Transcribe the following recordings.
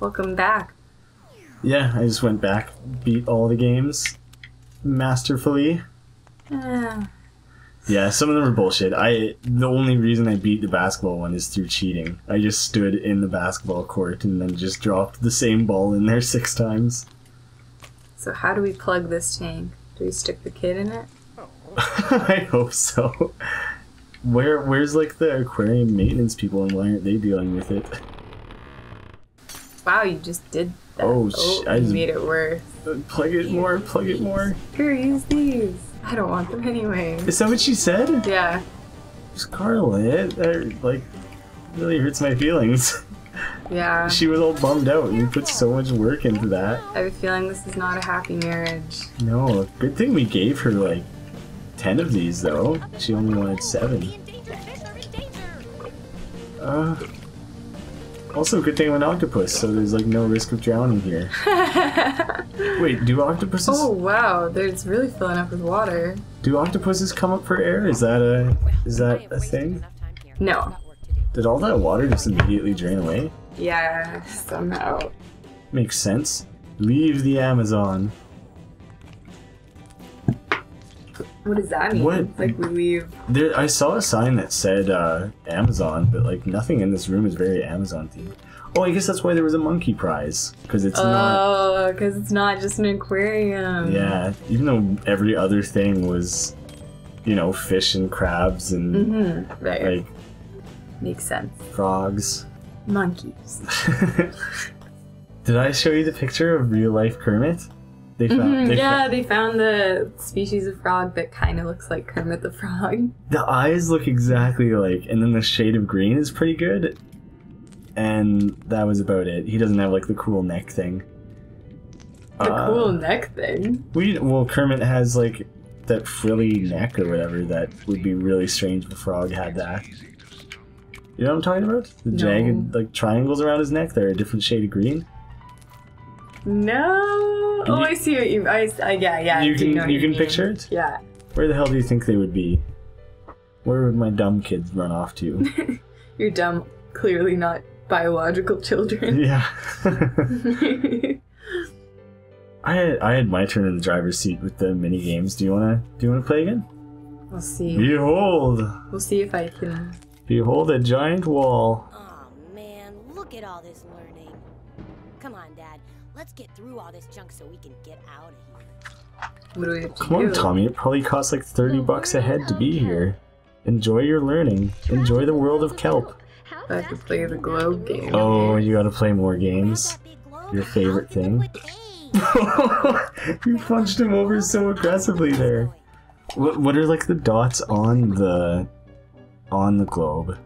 Welcome back. Yeah, I just went back, beat all the games masterfully. Yeah, some of them are bullshit. The only reason I beat the basketball one is through cheating. I just stood in the basketball court and then just dropped the same ball in there 6 times. So how do we plug this tank? Do we stick the kid in it? I hope so. Where's like the aquarium maintenance people, and why aren't they dealing with it? Wow, you just did that. Oh, you made it worse. Plug it more. Here, use these. I don't want them anyway. Is that what she said? Yeah. Scarlet, that like really hurts my feelings. Yeah. She was all bummed out, and you put so much work into that. I have a feeling this is not a happy marriage. No, good thing we gave her like 10 of these though. She only wanted 7. Also, good thing I'm an octopus, so there's like no risk of drowning here. Wait, do octopuses? Oh wow, it's really filling up with water. Do octopuses come up for air? Is that a thing? No. Did all that water just immediately drain away? Yeah, somehow. Makes sense. Leave the Amazon. What does that mean? What? Like we leave. There, I saw a sign that said Amazon, but like nothing in this room is very Amazon themed. Oh, I guess that's why there was a monkey prize, because it's not. Oh, because it's not just an aquarium. Yeah, even though every other thing was, you know, fish and crabs and right. Like, makes sense. Frogs. Monkeys. Did I show you the picture of real life Kermit? They found, they found the species of frog that kind of looks like Kermit the Frog. The eyes look exactly like, and then the shade of green is pretty good. And that was about it. He doesn't have like the cool neck thing. The cool neck thing? Well, Kermit has like that frilly neck or whatever that would be really strange if a frog had that. You know what I'm talking about? The jagged like triangles around his neck that are a different shade of green. No. Oh, I see what you. Yeah. You can picture it. Yeah. Where the hell do you think they would be? Where would my dumb kids run off to? You're dumb. Clearly not biological children. Yeah. I had my turn in the driver's seat with the mini games. Do you wanna play again? We'll see. Behold. We'll see if I can. Behold a giant wall. Oh man, look at all this learning. Come on, Dad. Let's get through all this junk so we can get out of here. What do we have to do? Come on, Tommy. It probably costs like 30 bucks a head to be here. Enjoy your learning. Enjoy the world of kelp. I have to play the globe game. Oh, you gotta play more games. Your favorite thing. You punched him over so aggressively there. What are like the dots on the... on the globe.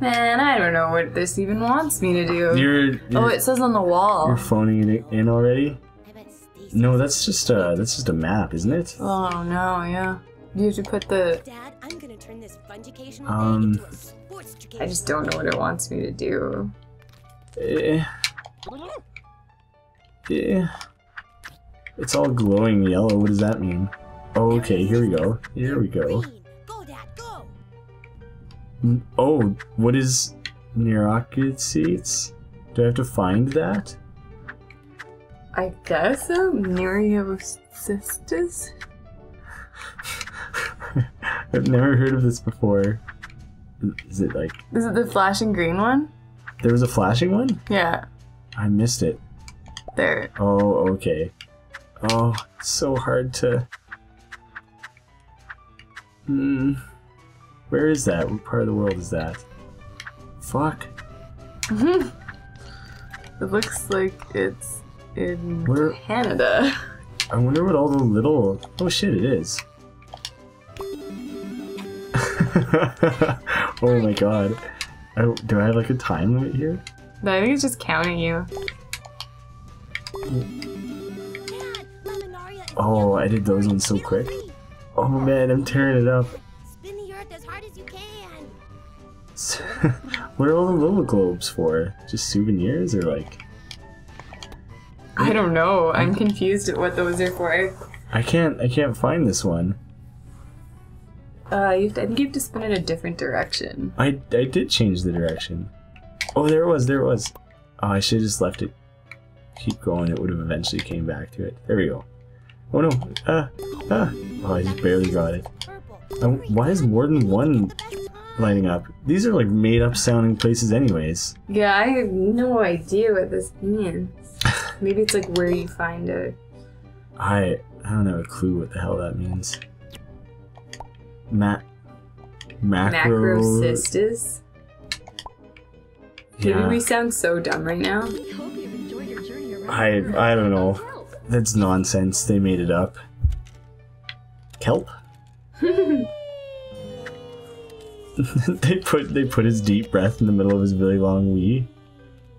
Man, I don't know what this even wants me to do. Oh, it says on the wall. You're phoning it in already? No, that's just a map, isn't it? Oh no, yeah. You have to put the. Dad, I'm gonna turn this fundication into a sports education. I just don't know what it wants me to do. Yeah. It's all glowing yellow. What does that mean? Oh, okay, here we go. Here we go. Oh, what is Neuroculate Seeds? Do I have to find that? I guess so. Neurocystis? I've never heard of this before. Is it like... is it the flashing green one? There was a flashing one? Yeah. I missed it. There. Oh, okay. Oh, it's so hard to... Hmm... where is that? What part of the world is that? Fuck. It looks like it's in Canada. I wonder what all the little... oh shit, it is. Oh my god. Do I have like a time limit here? No, I think it's just counting you. Oh, I did those ones so quick. Oh man, I'm tearing it up. What are all the little globes for? Just souvenirs or like... I don't know. I'm confused at what those are for. I can't find this one. I think you have to spin in a different direction. I did change the direction. Oh, there it was. Oh, I should have just left it keep going. It would have eventually came back to it. There we go. Oh no. Oh, I just barely got it. Why is more than one lining up? These are like made up sounding places anyways. Yeah, I have no idea what this means. Maybe it's like where you find it. I don't have a clue what the hell that means. Macro sisters? Yeah. Maybe we sound so dumb right now. We hope you've enjoyed your journey around. I don't know. That's nonsense. They made it up. Kelp? they put his deep breath in the middle of his really long wee.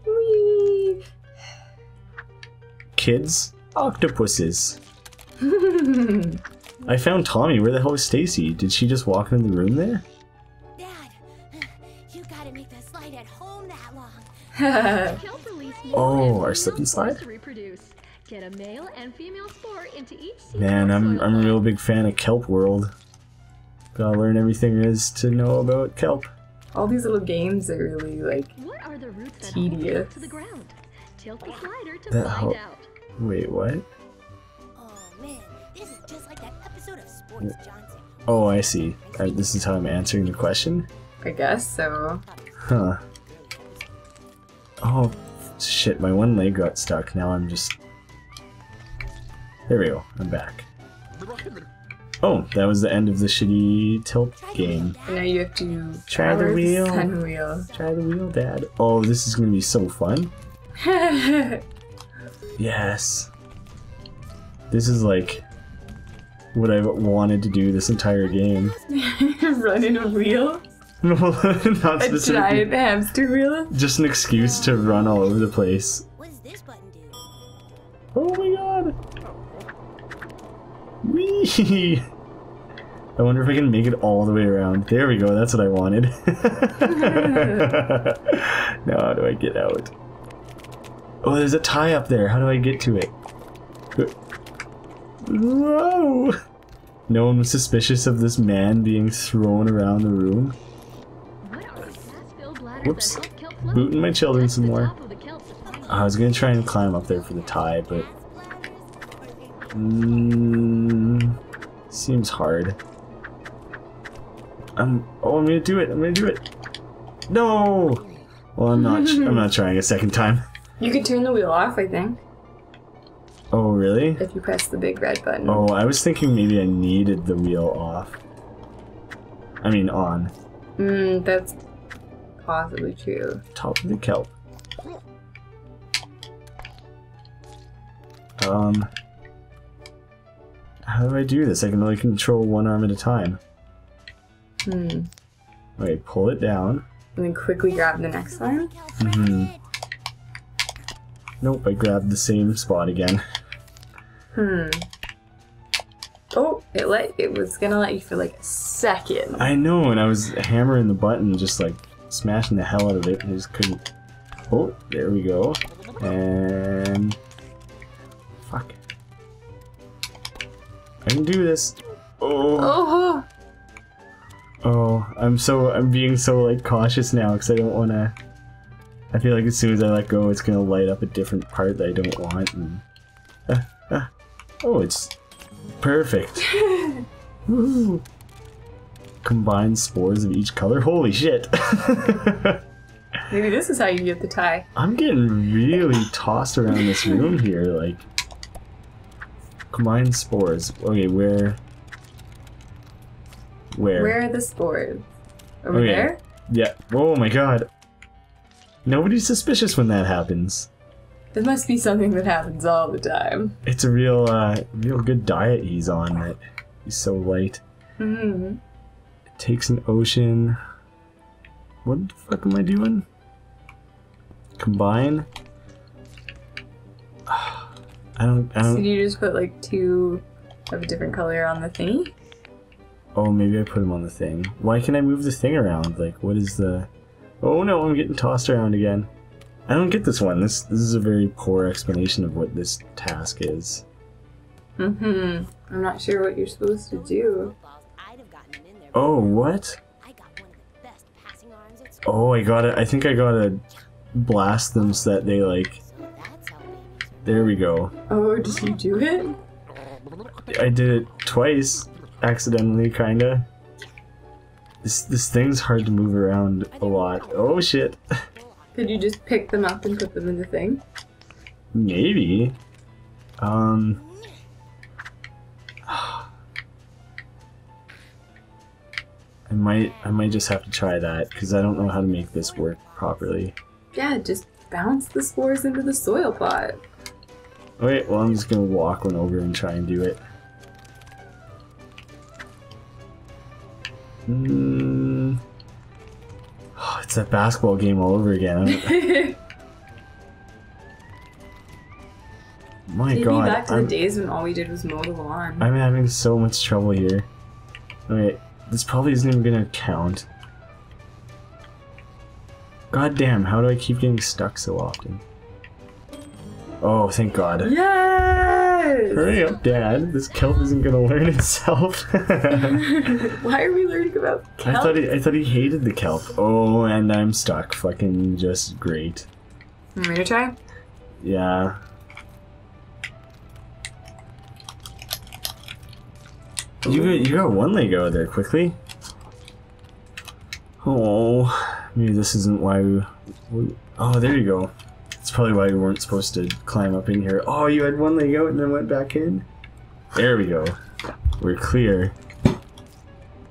Wee. Kids, octopuses. I found Tommy. Where the hell is Stacy? Did she just walk into the room there? Dad, you gotta make that slide at home that long. Oh, our slip and slide. Get a male and female spore into each seed. Man, I'm a real big fan of Kelp World. Gotta learn everything there is to know about kelp. All these little games are really like what are the roots tedious. That to the ground? Tilt the slider to find out. Wait, what? Oh man, this is just like that episode of Sports Johnson. Oh, I see. This is how I'm answering the question. I guess so. Huh. Oh shit! My one leg got stuck. Now I'm just. There we go, I'm back. Oh, that was the end of the shitty tilt game. And now you have to try the wheel. Try the wheel, Dad. Oh, this is gonna be so fun. Yes. This is like what I've wanted to do this entire game. Run in a wheel? No, not a giant hamster wheel? Just an excuse to run all over the place. What does this button do? Oh my god! Wee! I wonder if I can make it all the way around. There we go, that's what I wanted. Now how do I get out? Oh, there's a tie up there. How do I get to it? Whoa! No one was suspicious of this man being thrown around the room. Whoops. Booting my children some more. I was gonna try and climb up there for the tie, but... Seems hard. I'm gonna do it. I'm gonna do it. No. Well, I'm not trying a second time. You could turn the wheel off, I think. Oh, really? If you press the big red button. Oh, I was thinking maybe I needed the wheel off. I mean, on. That's possibly true. Top of the kelp. How do I do this? I can only control one arm at a time. Okay, pull it down. And then quickly grab the next one? Nope, I grabbed the same spot again. Oh, it was gonna let you for like a second. I know, and I was hammering the button, just like smashing the hell out of it, and I just couldn't... Oh, there we go. And... Fuck. I can do this. Oh. Oh, I'm being so like cautious now because I don't want to. I feel like as soon as I let go, it's gonna light up a different part that I don't want. And... Oh, it's perfect. Woohoo! Combine spores of each color. Holy shit! Maybe this is how you get the tie. I'm getting really tossed around this room here, like. Combine spores. Okay, where? Where are the spores? Over there? Yeah. Oh my god. Nobody's suspicious when that happens. It must be something that happens all the time. It's a real good diet he's on. That he's so light. It takes an ocean. What the fuck am I doing? Combine. I don't... So you just put like two of a different color on the thingy? Oh, maybe I put them on the thing. Why can I move the thing around? Like, what is the... Oh no, I'm getting tossed around again. I don't get this one. This is a very poor explanation of what this task is. I'm not sure what you're supposed to do. Oh, what? Oh, I got it. I think I got a blast them so that they like... There we go. Oh, did you do it? I did it twice. Accidentally, kinda. This thing's hard to move around a lot. Oh shit. Could you just pick them up and put them in the thing? Maybe. I might just have to try that, because I don't know how to make this work properly. Yeah, just bounce the spores into the soil pot. Wait, well I'm just gonna walk one over and try and do it. Oh, it's that basketball game all over again. My Take god. Me back to the days when all we did was mow the lawn. I'm having so much trouble here. Alright, this probably isn't even gonna count. God damn, how do I keep getting stuck so often? Oh, thank god. Yes! Hurry up, Dad. This kelp isn't gonna learn itself. Why are we learning about kelp? I thought he hated the kelp. Oh, and I'm stuck. Fucking just great. Want me to try? Yeah. You got one leg out there quickly. Oh, maybe this isn't why we... Oh, there you go. That's probably why we weren't supposed to climb up in here. Oh, you had one leg out and then went back in? There we go. We're clear.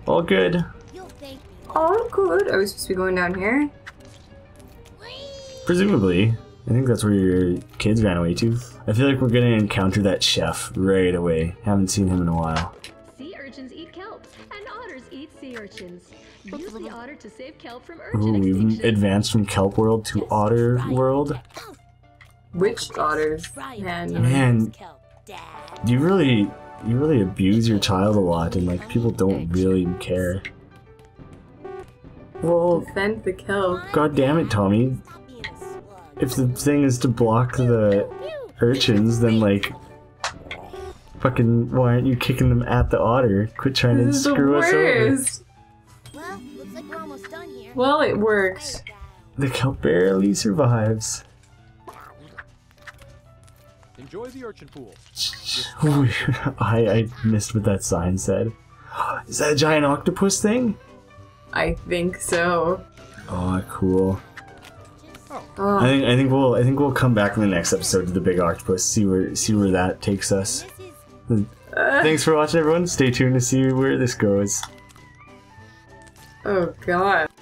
All good. All good. Are we supposed to be going down here? Presumably. I think that's where your kids ran away to. I feel like we're gonna encounter that chef right away. Haven't seen him in a while. Urchins eat kelp, and otters eat sea urchins. Use the otter to save kelp from urchin extinction. Ooh, we've advanced from kelp world to otter world. Which otters? Man, you really abuse your child a lot, and like people don't really care. Well, defend the kelp. God damn it, Tommy! If the thing is to block the urchins, then like. Fucking, why aren't you kicking them at the otter? Quit trying to screw us over. Well, looks like we're almost done here. Well, it worked. The kelp barely survives. Enjoy the urchin pool. I missed what that sign said. Is that a giant octopus thing? I think so. Oh, cool. Oh. I think we'll come back in the next episode to the big octopus. See where that takes us. Thanks for watching, everyone. Stay tuned to see where this goes. Oh, God.